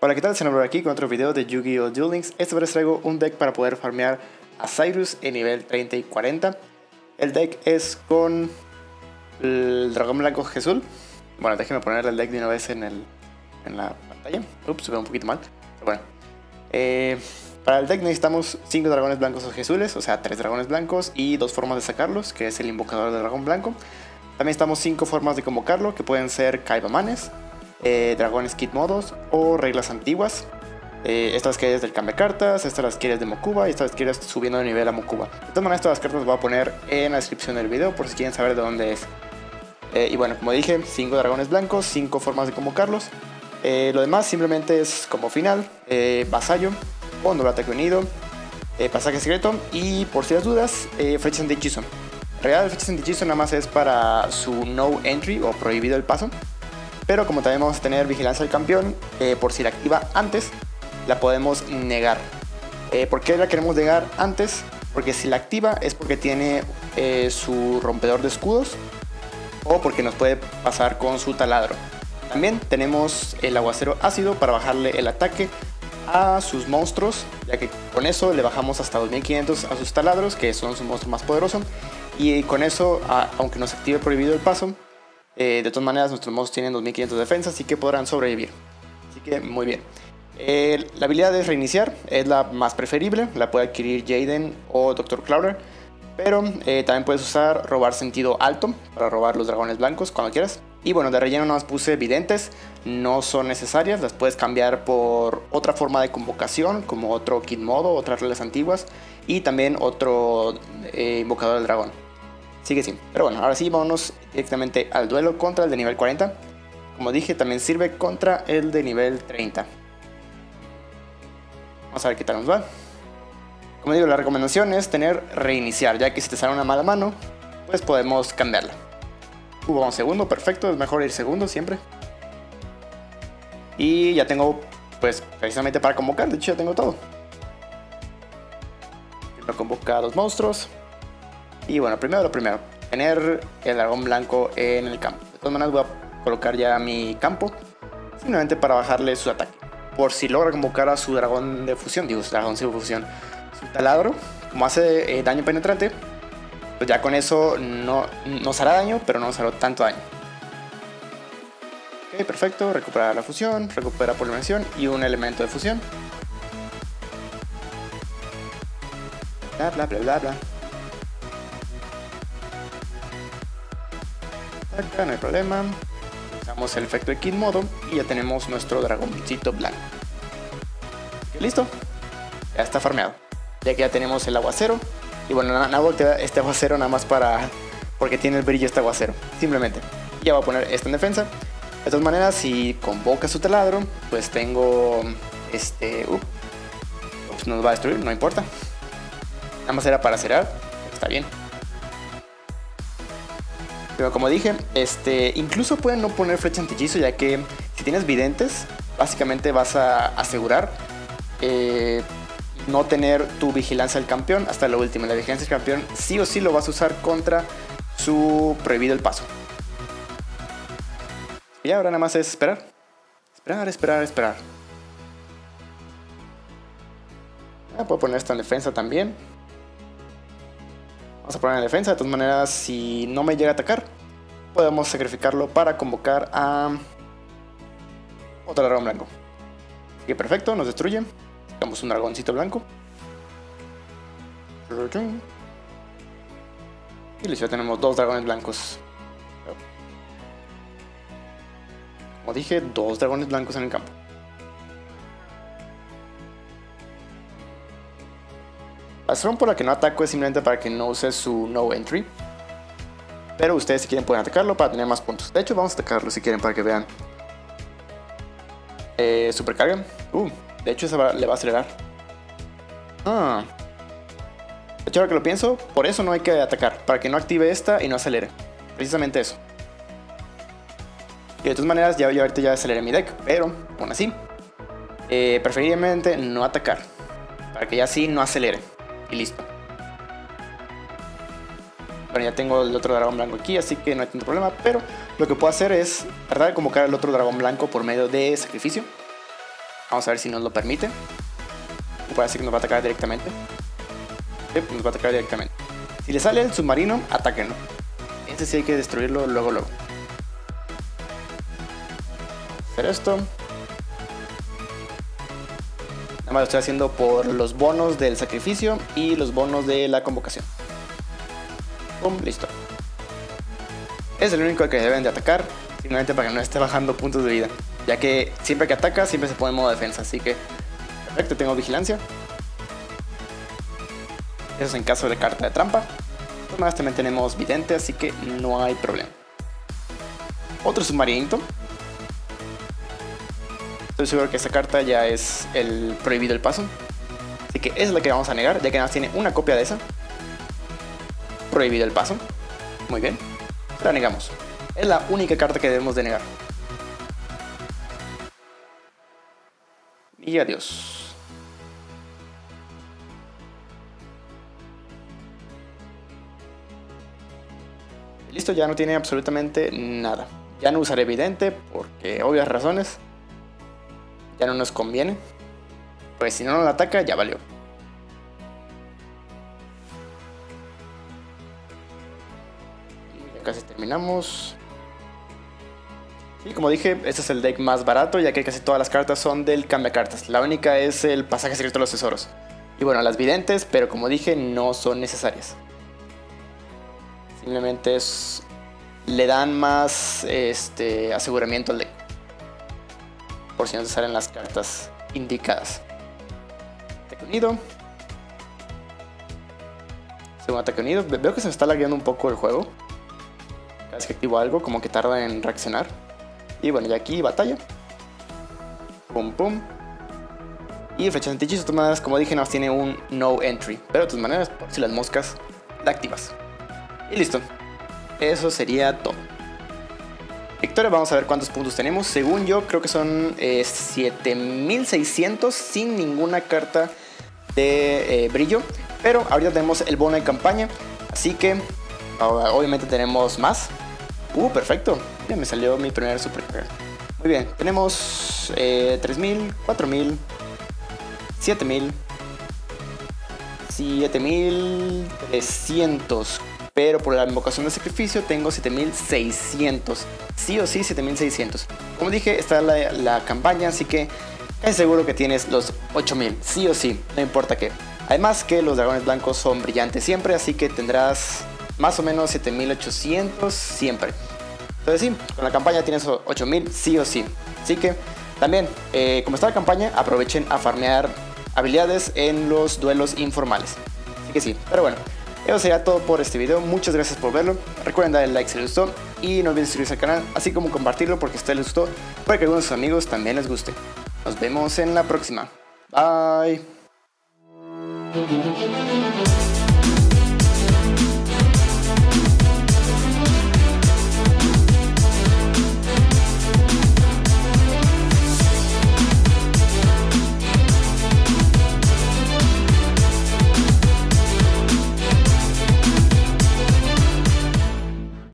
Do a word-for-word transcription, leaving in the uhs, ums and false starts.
Hola, ¿qué tal? Se nombró aquí con otro video de Yu-Gi-Oh! Duel Links. Esta vez les traigo un deck para poder farmear a Syrus en nivel treinta y cuarenta. El deck es con el Dragón Blanco Gesul. Bueno, déjenme ponerle el deck de una vez en, el, en la pantalla. Ups, se ve un poquito mal. Pero bueno. Eh, para el deck necesitamos cinco dragones blancos o Gesules, o sea, tres dragones blancos y dos formas de sacarlos, que es el invocador del dragón blanco. También necesitamos cinco formas de convocarlo, que pueden ser Kaibamanes, Eh, dragones Kidmodos o reglas antiguas. Eh, estas las quieres del cambio de cartas, estas las quieres de Mokuba y estas las quieres subiendo de nivel a Mokuba. De todas maneras, todas las cartas las voy a poner en la descripción del video por si quieren saber de dónde es. Eh, y bueno, como dije, cinco dragones blancos, cinco formas de convocarlos. Eh, lo demás simplemente es como final, eh, Vasallo, cuando el Ataque Unido, eh, Pasaje Secreto y por si las dudas, eh, Flechas Antihechizo. En realidad, el Flechas Antihechizo nada más es para su no entry o prohibido el paso. Pero como también vamos a tener Vigilancia del Campeón, eh, por si la activa antes, la podemos negar. Eh, ¿Por qué la queremos negar antes? Porque si la activa es porque tiene eh, su rompedor de escudos o porque nos puede pasar con su taladro. También tenemos el aguacero ácido para bajarle el ataque a sus monstruos, ya que con eso le bajamos hasta dos mil quinientos a sus taladros, que son su monstruo más poderoso. Y con eso, a, aunque nos active prohibido el paso, Eh, de todas maneras, nuestros monstruos tienen dos mil quinientos de defensa, así que podrán sobrevivir. Así que muy bien. Eh, la habilidad es reiniciar, es la más preferible, la puede adquirir Jaden o doctor Clauder. Pero eh, también puedes usar robar sentido alto para robar los dragones blancos cuando quieras. Y bueno, de relleno nomás puse videntes, no son necesarias, las puedes cambiar por otra forma de convocación, como otro Kidmodo, otras reglas antiguas y también otro eh, invocador del dragón. Sí que sí, pero bueno, ahora sí vámonos directamente al duelo contra el de nivel cuarenta. Como dije, también sirve contra el de nivel treinta. Vamos a ver qué tal nos va. Como digo, la recomendación es tener reiniciar, ya que si te sale una mala mano, pues podemos cambiarla. Uh, vamos segundo, perfecto, es mejor ir segundo siempre. Y ya tengo, pues, precisamente para convocar, de hecho ya tengo todo. Lo convoca a los monstruos. Y bueno, primero lo primero, tener el dragón blanco en el campo. De todas maneras voy a colocar ya mi campo, simplemente para bajarle su ataque. Por si logra convocar a su dragón de fusión, digo, su dragón sin fusión, su taladro, como hace eh, daño penetrante, pues ya con eso no nos hará daño, pero no nos hará tanto daño. Ok, perfecto, recupera la fusión, recupera polarización y un elemento de fusión. Bla, bla, bla, bla, bla. Acá no hay problema, usamos el efecto de Kidmodo y ya tenemos nuestro dragoncito blanco. Listo, ya está farmeado, ya que ya tenemos el aguacero. Y bueno, nada, voltea este aguacero nada más para, porque tiene el brillo este aguacero, simplemente. Ya voy a poner esta en defensa. De todas maneras, si convoca su taladro, pues tengo este, uh, pues nos va a destruir, no importa. Nada más era para cerrar, está bien. Pero como dije, este, incluso pueden no poner flecha antihechizo, ya que si tienes videntes, básicamente vas a asegurar eh, no tener tu vigilancia del campeón hasta lo último. La vigilancia del campeón sí o sí lo vas a usar contra su prohibido el paso. Y ahora nada más es esperar. Esperar, esperar, esperar. Ah, puedo poner esto en defensa también. Vamos a poner en defensa, de todas maneras, si no me llega a atacar, podemos sacrificarlo para convocar a otro dragón blanco. Así que perfecto, nos destruye. Sacamos un dragoncito blanco. Y listo, ya tenemos dos dragones blancos. Como dije, dos dragones blancos en el campo. La razón por la que no ataco es simplemente para que no use su no entry. Pero ustedes si quieren pueden atacarlo para tener más puntos. De hecho vamos a atacarlo si quieren para que vean. Eh, supercarga. Uh, de hecho esa le va a acelerar. Ah. De hecho ahora que lo pienso, por eso no hay que atacar. Para que no active esta y no acelere. Precisamente eso. Y de todas maneras ya, yo ahorita ya aceleré mi deck. Pero aún así, eh, preferiblemente no atacar. Para que ya sí no acelere. Y listo. Bueno, ya tengo el otro dragón blanco aquí, así que no hay tanto problema. Pero lo que puedo hacer es tratar de convocar al otro dragón blanco por medio de sacrificio. Vamos a ver si nos lo permite. Parece que nos va a atacar directamente. Sí, nos va a atacar directamente. Si le sale el submarino, atáquenlo. Este sí hay que destruirlo luego, luego. Hacer esto. Nada más lo estoy haciendo por los bonos del sacrificio y los bonos de la convocación. Pum, listo. Es el único al que deben de atacar, simplemente para que no esté bajando puntos de vida, ya que siempre que ataca, siempre se pone en modo defensa, así que perfecto, tengo vigilancia. Eso es en caso de carta de trampa. Además también tenemos vidente, así que no hay problema. Otro submarinito. Estoy seguro que esta carta ya es el prohibido el paso, así que es la que vamos a negar, ya que nada más tiene una copia de esa. Prohibido el paso. Muy bien. La negamos. Es la única carta que debemos de negar. Y adiós. Listo, ya no tiene absolutamente nada. Ya no usaré vidente porque obvias razones. Ya no nos conviene. Pues si no nos ataca, ya valió. Casi terminamos. Y como dije, este es el deck más barato, ya que casi todas las cartas son del cambia cartas. La única es el pasaje secreto de los tesoros. Y bueno, las videntes, pero como dije, no son necesarias. Simplemente es, le dan más este, aseguramiento al deck, por si no se salen las cartas indicadas. Ataque unido. Segundo ataque unido. Veo que se me está lagueando un poco el juego. Cada vez que activo algo, como que tarda en reaccionar. Y bueno, y aquí batalla. Pum pum. Y flechas antihechizo, de todas maneras, como dije, nos tiene un no entry. Pero de todas maneras, si las moscas, la activas. Y listo. Eso sería todo. Victoria, vamos a ver cuántos puntos tenemos. Según yo, creo que son eh, siete mil seiscientos sin ninguna carta de eh, brillo. Pero ahorita tenemos el bono de campaña, así que obviamente tenemos más. Uh, perfecto. Ya me salió mi primer supercarga. Muy bien, tenemos eh, tres mil, cuatro mil, siete mil, siete mil trescientos. Pero por la invocación de sacrificio tengo siete mil seiscientos. Sí o sí, siete mil seiscientos. Como dije, está la, la campaña, así que es seguro que tienes los ocho mil. Sí o sí, no importa qué. Además que los dragones blancos son brillantes siempre, así que tendrás más o menos siete mil ochocientos siempre. Entonces sí, con la campaña tienes ocho mil sí o sí. Así que también, eh, como está la campaña, aprovechen a farmear habilidades en los duelos informales. Así que sí, pero bueno, eso sería todo por este video. Muchas gracias por verlo. Recuerden darle like si les gustó y no olviden suscribirse al canal, así como compartirlo porque a ustedes les gustó, para que algunos de sus amigos también les guste. Nos vemos en la próxima. Bye.